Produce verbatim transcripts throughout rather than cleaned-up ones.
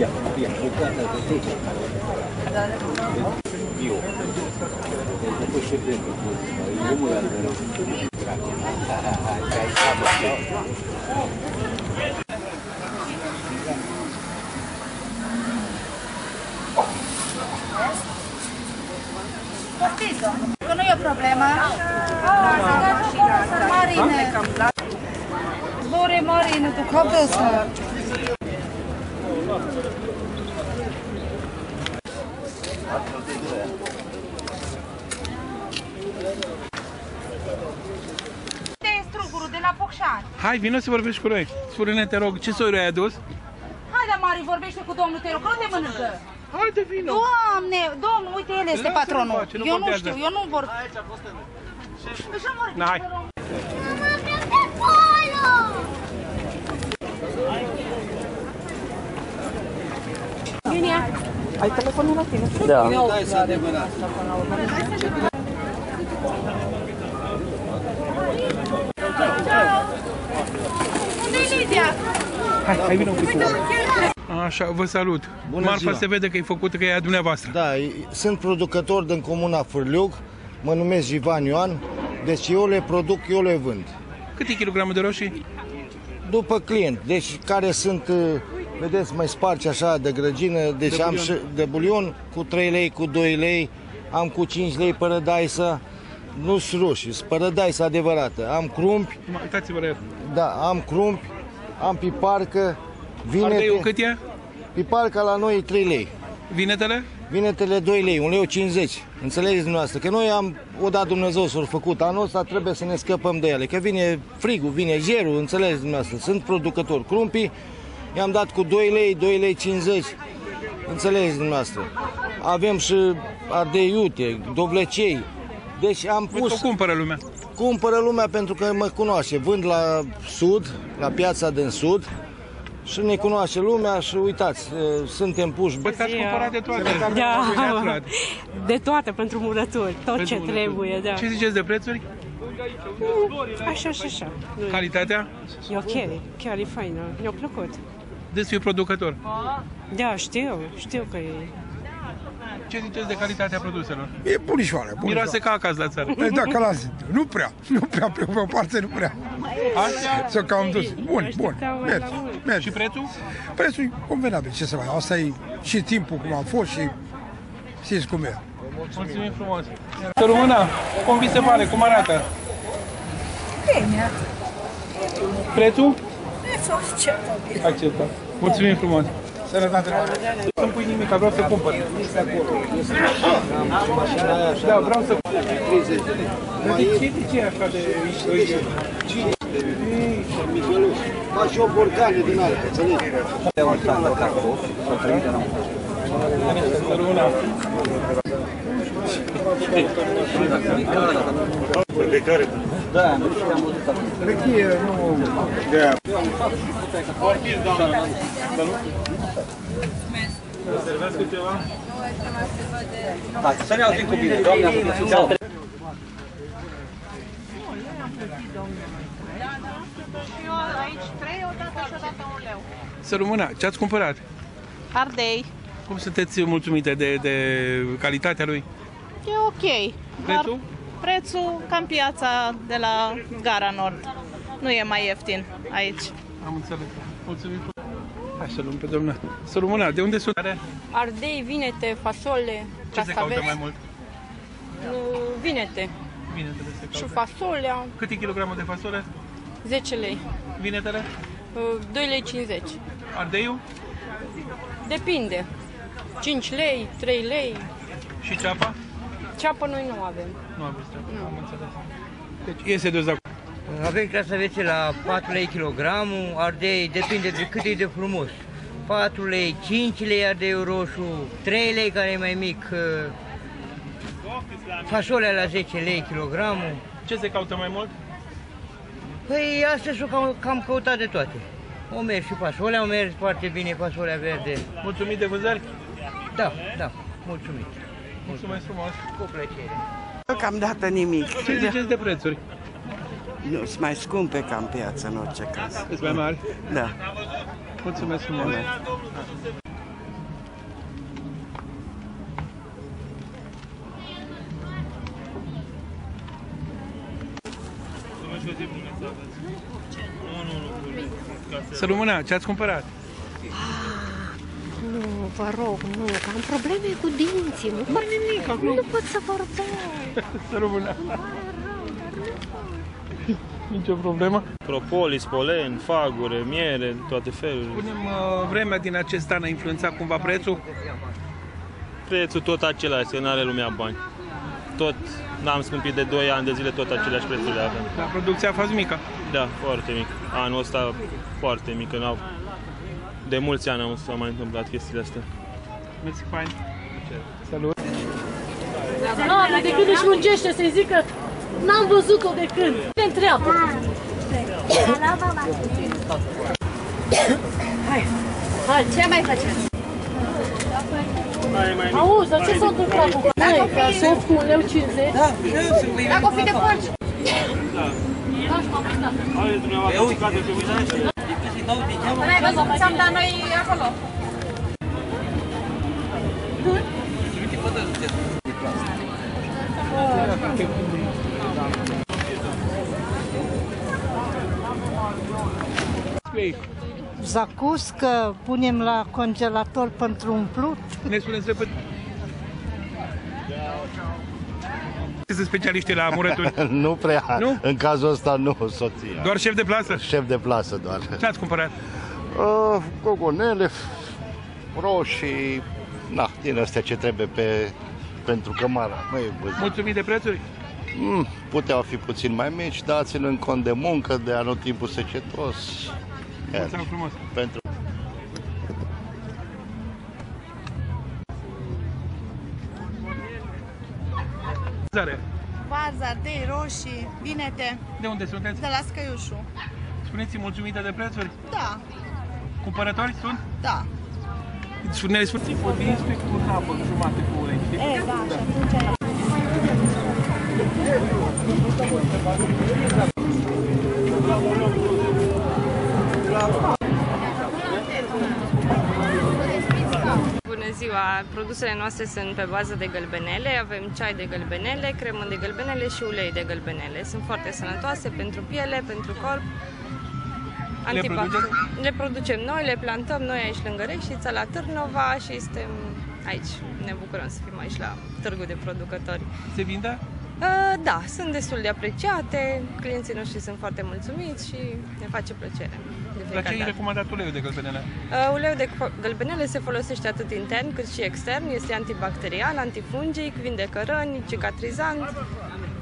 Ia, ia, bucata de tot. Bio. După ce pentru omul ăla de rău. Partiză, că nu e o problemă. Marine. Bore, Marine, tu copil să... Hai, vino să vorbești cu noi. Spune-ne, te rog, ce soiuri ai adus? Hai, da, Mari, vorbește cu domnul, te rog, că nu te mănâncă. Hai, de vino. Doamne, domnul, uite, el este patronul. Eu nu știu, eu nu vorbesc. Aici a fost el. Așa vorbim, te rog. Mama, vreau de polo! Iunia, ai telefonul la tine? Da. Da, este adevărat. Hai, hai vină cu tine. Așa, vă salut. Bună Marfa ziua. Se vede că e făcută, că e a dumneavoastră. Da, sunt producător din comuna Fârliuc, mă numesc Ivan Ioan, deci eu le produc, eu le vând. Câte kilograme de roșii? După client, deci care sunt, vedeți, mai spargi așa de grăgină, deci de am bulion. Și de bulion cu trei lei, cu doi lei, am cu cinci lei părădaisă. Nu-s roșii, sunt părădaisă adevărată. Am crumpi. Uitați-vă la el. Da, am crumpi. Am piparcă, vinete... Ardeiul cât e? Piparca la noi e trei lei. Vinetele? Vinetele doi lei, un leu cincizeci. Înțelegeți dumneavoastră că noi am, odată Dumnezeu s-a făcut, anul ăsta trebuie să ne scăpăm de ele. Că vine frigul, vine jerul, înțelegeți dumneavoastră. Sunt producători crumpi, i-am dat cu doi lei, doi lei cincizeci. Înțelegeți dumneavoastră. Avem și ardei iute, dovlecei. Deci am pus... O cumpără lumea. Cumpără lumea pentru că mă cunoaște, vând la sud, la piața din sud și ne cunoaște lumea și uitați, suntem puși. Bă, ați cumpărat de toate. Da, de toate pentru murături, tot pentru ce murături. Trebuie. Da. Ce ziceți de prețuri? Așa și așa. Calitatea? E ok, chiar e faină, mi-a plăcut. Deci e producător. Da, știu, știu că e. Ce ziceți de calitatea produselor? E bunișoară. Miroase ca acasă la țară. Da, ca la zi. Nu prea. Nu prea, pe o parte nu prea. Așa? S-o cam dus. Bun, bun. Mergi, mergi. Și prețul? Prețul e convenabil. Ce să mai iau? Asta e și timpul cum a fost și știți cum e. Mulțumim frumos. Să rămână. Cum vi se pare? Cum arată? Bine. Prețul? Prețul acceptat. Acceptat. Mulțumim frumos. Nu-mi pui nimic, vreau să cumpăr. Da, vreau să cumpăr. De ce e așa de... Faci și o borcane din alea, înțelegi? Le-au altat la cartof și o trăit de la mână. Pe care? Da, nu știu că am văzut acum. Pe chie, nu... Ortiz, doamna. Vă servează câteva? Da, să ne auzim cu bine, doamne, am plătit doamne. Și eu aici trei, odată și odată un leu. Să rămână, ce-ați cumpărat? Ardei. Cum sunteți mulțumite de, de calitatea lui? E ok. Prețul? Prețul, cam piața de la Gara Nord. Nu e mai ieftin aici. Am înțeles. Mulțumim. Hai să luăm pe doamna. Să rămână. De unde sunt? Ardei, vinete, fasole, ce se caută mai mult? Vinete. Vinetele se caută. Și fasolea. Câte kilograme de fasole? zece lei. Vinetele? doi lei cincizeci. Ardeiul? Depinde. cinci lei, trei lei. Și ceapa? Ceapă noi nu avem. Nu avem ceapă, nu. Am înțeles. Deci iese de acolo. Avem casavețe la patru lei kilogramul, ardei, depinde de cât e de frumos. patru lei, cinci lei ardeiul roșu, trei lei care e mai mic, fasolea la zece lei kilogramul. Ce se caută mai mult? Păi astăzi o cam, cam căutat de toate. O mers și fasolea, o mers foarte bine fasolea verde. Mulțumit de vânzări? Da, da, mulțumit. Mulțumesc frumos. Cu plăcere. Deocamdată nimic. Ce ziceți de prețuri? Nu, sunt mai scumpe ca în piață, în orice caz. Sunt mai mari? Da. Mulțumesc frumos. Să rămână, ce ați cumpărat? Nu, vă rog, nu, că am probleme cu dinții, nu pot, nimic, acum. Nu pot să vorbesc. Să rămână. Nicio problemă? Propolis, polen, fagure, miere, toate felurile. Punem uh, vremea din acest an a influențat cumva prețul? Prețul tot același, că nu are lumea bani. Tot, n-am scumpit de doi ani de zile, tot aceleași prețuri avem. Dar producția a fost mică? Da, foarte mică. Anul ăsta foarte mică, n-au... De mulți ani nu s-au mai întâmplat chestiile astea. Mulțumesc, fain. Salut! Doamne, de când își lungește să-i zică, n-am văzut-o de când. Te întreabă. Hai, hai, ce mai faceți? Auzi, dar ce s-a întâmplat cu noi? Că șef cu un leu cincizeci? Da, dacă o fi de porci. Da, și m-am uitat. Eu uite. N-ai văzut cum ți-am dat noi acolo? Zacuscă, punem la congelator pentru umplut. Ne spuneți repede. Sunt specialiști la murături? Nu prea. Nu? În cazul ăsta nu, soția. Doar șef de plasă? Șef de plasă doar. Ce ați cumpărat? Uh, gogonele, roșii, na, din astea ce trebuie pe, pentru cămara. Mulțumit de prețuri? Mm, puteau fi puțin mai mici, dați-l în cont de muncă, de anul timpul secetos. Mulțumesc frumos. Pentru... Vaza, tei roșii, vinete. De unde sunteți? De la Scăiușu. Spuneți-i mulțumită de prețuri? Da. Cumpărători sunt? Da. Spuneți puțin cu dinspre cu apă, jumate cu ulei. E, da, și atunci aia. Produsele noastre sunt pe bază de gălbenele, avem ceai de gălbenele, cremă de gălbenele și ulei de gălbenele. Sunt foarte sănătoase pentru piele, pentru corp. Antibac. Le, le producem noi, le plantăm noi aici lângă Reșița, la Târnova și suntem aici. Ne bucurăm să fim aici la târgul de producători. Se vinde? A, da, sunt destul de apreciate, clienții noștri sunt foarte mulțumiți și ne face plăcere. Dar ce îi recomandat uleiul de gălbenele? Uh, uleiul de gălbenele se folosește atât intern cât și extern, este antibacterial, antifungic, vindecă răni, cicatrizant,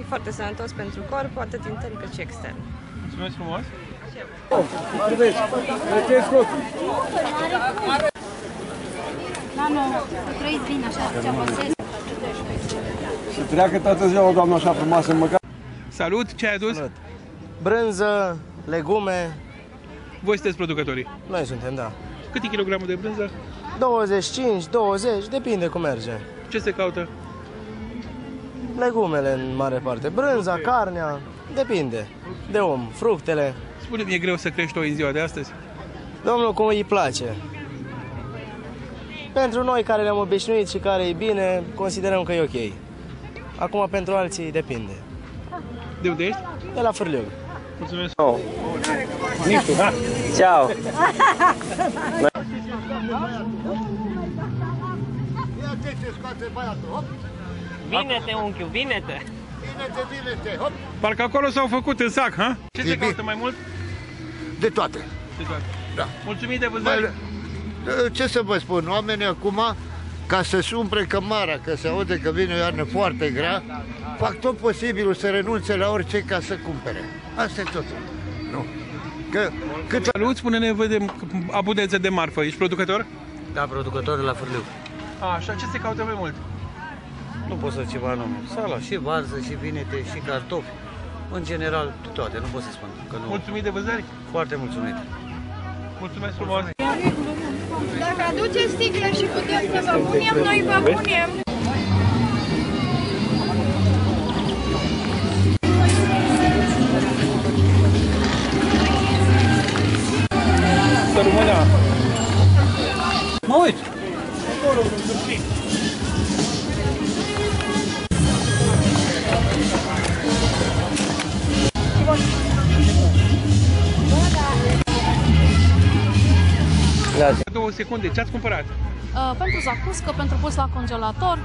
e foarte sănătos pentru corp, atât intern cât și extern. Mulțumesc frumos! Da, nu, să trăiți bine așa, ce apăsesc. Să treacă toată ziua, doamnă, așa frumoasă, măcar. Salut, ce ai adus? Brânză, legume. Voi sunteți producătorii? Noi suntem, da. Cât e kilogramul de brânză? douăzeci și cinci, douăzeci, depinde cum merge. Ce se caută? Legumele în mare parte, brânza, okay. Carnea, depinde de om, fructele. Spune-mi, e greu să crești toi în ziua de astăzi? Domnul, cum îi place. Pentru noi care le-am obișnuit și care e bine, considerăm că e ok. Acum pentru alții depinde. De unde ești? De la Fârliu. Mulțumesc! Oh. Ciao! Bine-te, unchiu, bine-te! Bine-te, bine-te! Parcă acolo s-au făcut în sac, ha? Ce se caută mai mult? De toate! De toate. Da. Mulțumim de vânzare! Ce să vă spun, oamenii acum, ca să-și umple cămara, că se aude că vine o iarnă foarte grea, fac tot posibilul să renunțe la orice ca să cumpere. Asta e totul. Nu. Că, cât salut, spune-ne, vedem abundență de marfă. Ești producător? Da, producător la Fârliu. A, și ce se caută mai mult? Nu pot să ceva nume. Sala, și varză, și vinete, și cartofi. În general, toate, nu pot să spun. Că nu... Mulțumit de vânzări? Foarte mulțumit. Mulțumesc frumos. Dacă aduceți sticle și putem să vă punem, noi vă punem. Să rămână. Mă uit! Acolo, să știi. Două secunde, ce ați cumpărat? Uh, pentru zacuscă, pentru pus la congelator,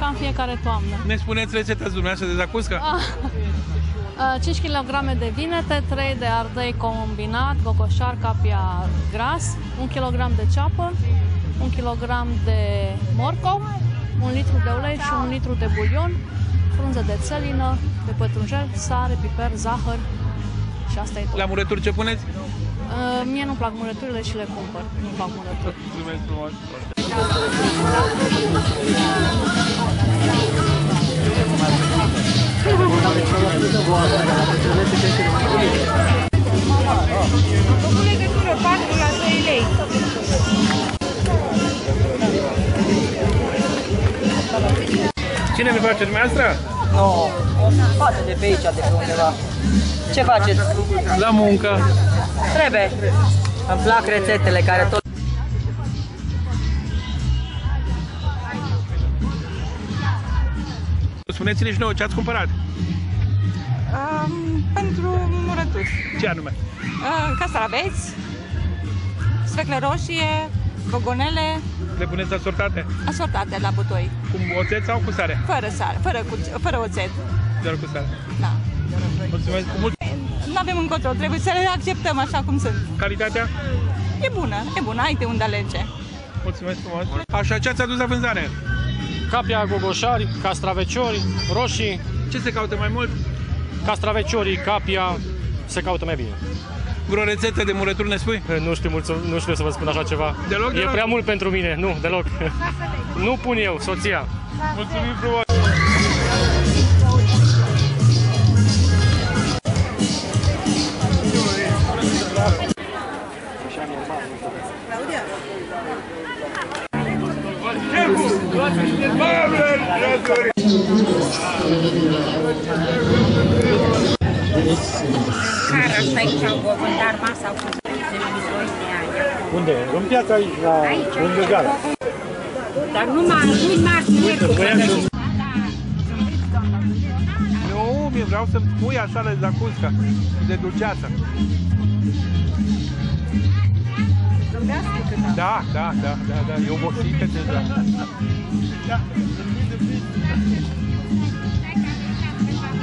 cam fiecare toamnă. Ne spuneți rețeta dumneavoastră de zacuscă? Uh, uh, cinci kilograme de vinete, trei de ardei combinat, gogoșar, capia gras, un kilogram de ceapă, un kilogram de morcov, un litru de ulei și un litru de bulion, frunze de țelină, de pătrunjel, sare, piper, zahăr și asta e tot. La murături ce puneți? Uh, mie nu-mi plac murăturile și le cumpăr. Nu-mi plac murături. Mulțumesc frumos! Făcut legătură patru la trei lei. Cine mi face dumneavoastră? No, poate de pe aici, de pe undeva. Ce faceți? La muncă. Trebuie. Îmi plac rețetele care tot... Spuneți-ne și nouă ce ați cumpărat. Um, pentru murături. Ce anume? Uh, castraveți, sfecle roșie, bogonele. Le puneți asortate? Asortate la butoi. Cu oțet sau cu sare? Fără sare, fără, cu, fără oțet. Doar cu sare? Da. Mulțumesc mult! Nu avem încotro, trebuie să le acceptăm așa cum sunt. Calitatea? E bună, e bună, ai de unde alege. Mulțumesc frumos! Așa, ce ați adus la vânzare? Capia, gogoșari, castraveciori, roșii. Ce se caută mai mult? Castraveciorii, capia, se caută mai bine. Vreo rețetă de murături ne spui? Nu știu, nu știu să vă spun așa ceva. Deloc, deloc? E prea mult pentru mine, nu, deloc. Nu pun eu, soția. Mulțumim frumos! Unde? În piața aici, la Lângă. Dar nu m-am gândit marți. Nu, mi vreau să-mi pui așa la zacuscă, de dulceață. Da, da, da, da, da, e obosită deja. Da,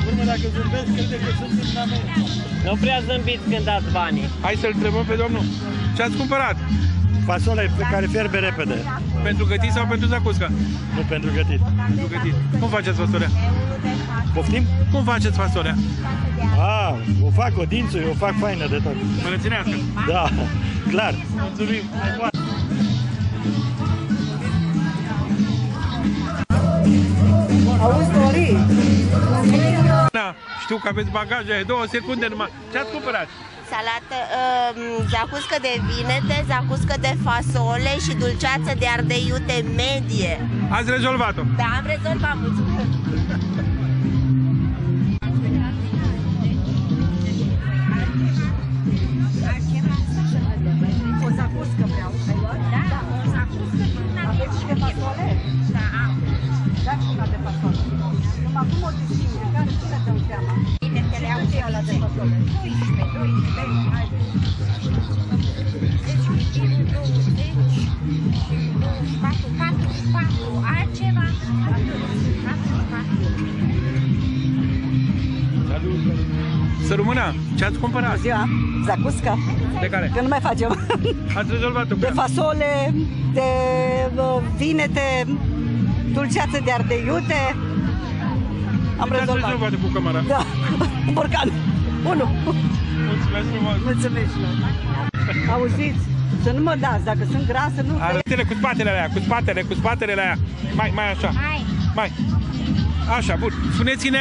urmă, dacă zâmbesc, crede că sunt în America. Nu prea zâmbiți când dați banii. Hai să-l întrebăm pe domnul. Ce ați cumpărat? Fasole pe care fierbe repede. Pentru gătit sau pentru zacuscă? Nu, pentru gătit. Pentru gătit. Cum faceți fasolea? Poftim? Cum faceți fasolea? Ah, o fac o dințul, eu o fac faină de tot. Mărăținească? Da, clar. Mulțumim. Auzi, Dori? Da, știu că aveți bagaje, două secunde numai. Ce-ați cumpărat? Salată, um, zacuscă de vinete, zacuscă de fasole și dulceață de ardei iute medie. Ați rezolvat-o? Da, am rezolvat, mulțumesc. O zacuscă vreau. Da, da, o zacuscă până la mie. Aveți și de fasole? Da, am. Dați una de fasole. Numai cum o distingă, care nu ne dăm seama. Vinetele au și ala de fasole. doisprezece, doisprezece, haideți. zece, douăzeci, douăzeci, patru, patru, patru, altceva. Să rămână, ce ați cumpărat? Ziua, zacuscă. De care? Că nu mai facem. Ați rezolvat-o? De fasole, de vinete, dulceață de ardei iute. Am rezolvat-o. Ați rezolvat-o cu camera? Da, borcan. Unu. Mulțumesc. Mulțumesc frumos! Mulțumesc! Auziți, să nu mă dați, dacă sunt grasă, nu... Arătele cu spatele la ea, cu spatele, cu spatele la ea. Mai, mai așa. Mai. Mai. Așa, bun. Spuneți-ne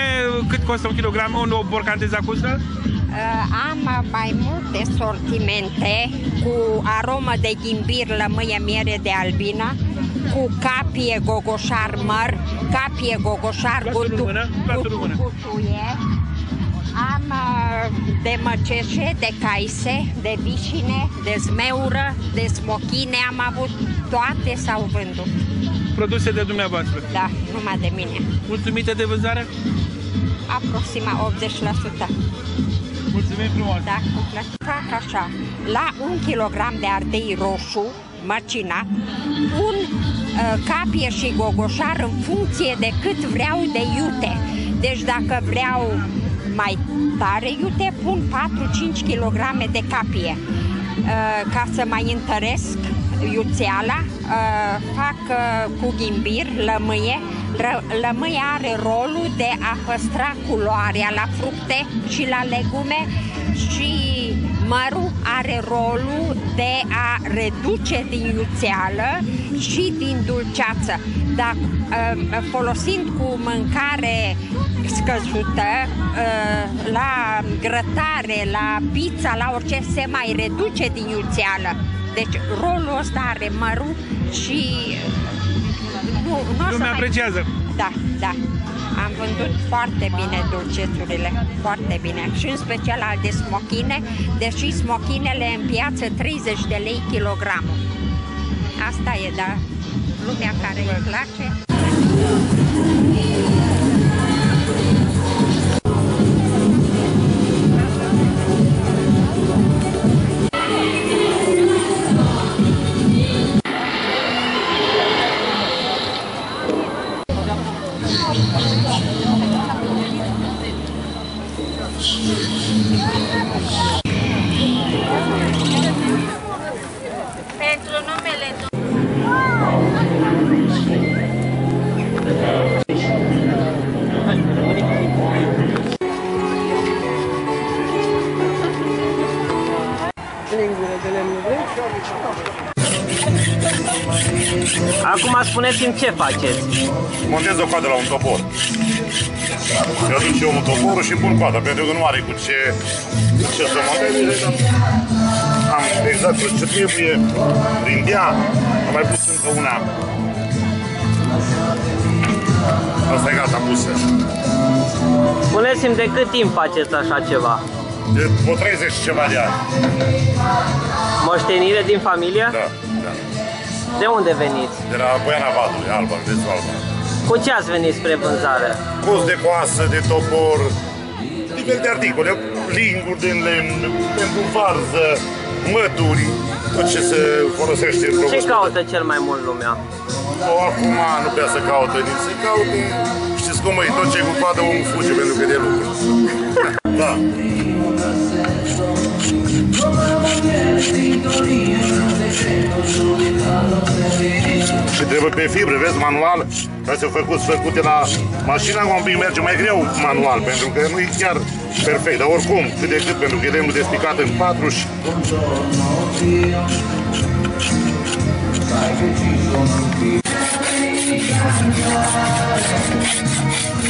cât costă un kilogram, un nou borcantes acustă? Am mai multe sortimente cu aromă de ghimbir, lămâie, miere de albina, cu capie, gogoșar, măr, capie, gogoșar, gutuie. Am de măceșe, de caise, de vișine, de zmeură, de smochine, am avut toate sau vândut. Produse de dumneavoastră? Da, numai de mine. Mulțumite de vânzare? Aproxima optzeci la sută. Mulțumim frumos! Da, cu plăcut. Fac așa, la un kilogram de ardei roșu, măcinat, pun uh, capie și gogoșar în funcție de cât vreau de iute. Deci dacă vreau mai tare iute, pun patru-cinci kilograme de capie. Uh, ca să mai întăresc iuțeala, uh, fac uh, cu ghimbir, lămâie. Lămâia are rolul de a păstra culoarea la fructe și la legume și mărul are rolul de a reduce din iuțeală și din dulceață. Dar folosind cu mâncare scăzută, la grătare, la pizza, la orice, se mai reduce din iuțeală. Deci rolul ăsta are mărul și... Nu, nu lumea apreciază. Mai... Da, da. Am vândut foarte bine dulcețurile, foarte bine. Și în special al de smochine, deși smochinele în piață treizeci de lei kilogramul. Asta e, da, lumea care îi place. Pentru numele Domnului. Acum spuneți-mi ce faceți? Montez o coadă la un topor. Se aduce omul toporul și pun coada, pentru că nu are cu ce, cu ce să monteze. Am exact ce trebuie, prin dea, am mai pus încă una. Asta e gata, pusă. Spuneți-mi de cât timp faceți așa ceva? De o treizeci ceva de ani. Moștenire din familie? Da, da. De unde veniți? De la Boiana Vadului, Alba, de Alba. Cu ce ați venit spre vânzare? Cus de coasă, de topor, nivel de articole, linguri din lemn, pentru varză, mături, tot ce se folosește în loc. Ce caută cel mai mult lumea? O, acum nu prea să caută, nici să caută. Știți cum e, tot ce cu coadă omul fuge pentru că de lucru. Da. Și trebuie pe fibră, vezi, manual, astea au făcut, făcute la mașina, un pic merge mai greu manual, pentru că nu e chiar perfect, dar oricum, cât de cât, pentru că e lemnul despicat în patru și...